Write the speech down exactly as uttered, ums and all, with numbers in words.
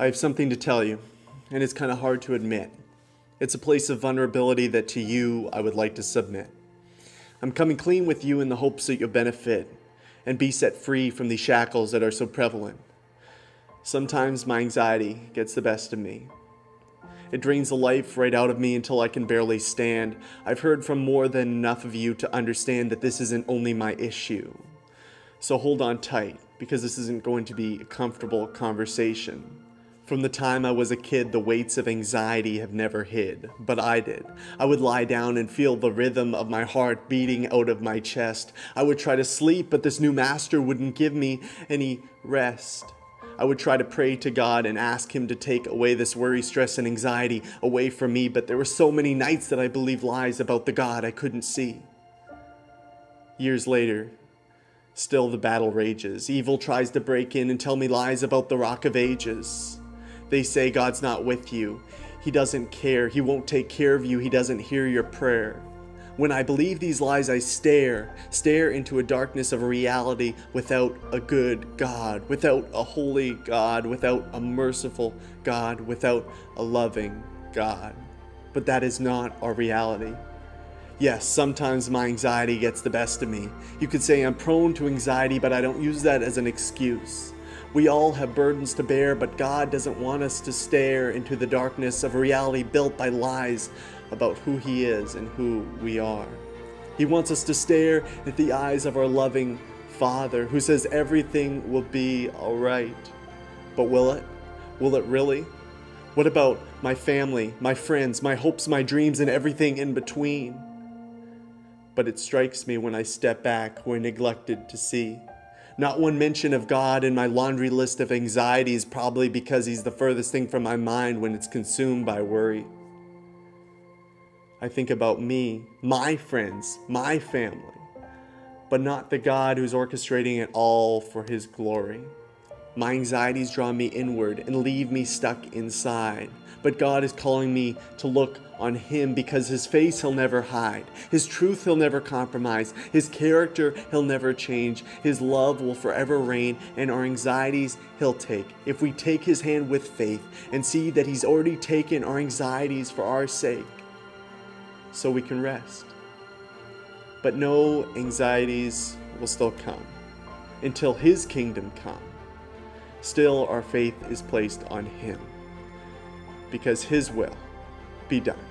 I have something to tell you, and it's kind of hard to admit. It's a place of vulnerability that to you I would like to submit. I'm coming clean with you in the hopes that you'll benefit and be set free from the shackles that are so prevalent. Sometimes my anxiety gets the best of me. It drains the life right out of me until I can barely stand. I've heard from more than enough of you to understand that this isn't only my issue. So hold on tight, because this isn't going to be a comfortable conversation. From the time I was a kid, the weights of anxiety have never hid, but I did. I would lie down and feel the rhythm of my heart beating out of my chest. I would try to sleep, but this new master wouldn't give me any rest. I would try to pray to God and ask him to take away this worry, stress, and anxiety away from me, but there were so many nights that I believed lies about the God I couldn't see. Years later, still the battle rages. Evil tries to break in and tell me lies about the Rock of Ages. They say God's not with you. He doesn't care. He won't take care of you. He doesn't hear your prayer. When I believe these lies, I stare, stare into a darkness of reality without a good God, without a holy God, without a merciful God, without a loving God. But that is not our reality. Yes, sometimes my anxiety gets the best of me. You could say I'm prone to anxiety, but I don't use that as an excuse. We all have burdens to bear, but God doesn't want us to stare into the darkness of reality built by lies about who he is and who we are. He wants us to stare at the eyes of our loving Father, who says everything will be all right. But will it? Will it really? What about my family, my friends, my hopes, my dreams, and everything in between? But it strikes me when I step back, we're neglected to see. Not one mention of God in my laundry list of anxieties, probably because he's the furthest thing from my mind when it's consumed by worry. I think about me, my friends, my family, but not the God who's orchestrating it all for his glory. My anxieties draw me inward and leave me stuck inside. But God is calling me to look on him, because his face he'll never hide. His truth he'll never compromise. His character he'll never change. His love will forever reign, and our anxieties he'll take. If we take his hand with faith and see that he's already taken our anxieties for our sake, so we can rest. But no, anxieties will still come until his kingdom comes. Still, our faith is placed on him, because his will be done.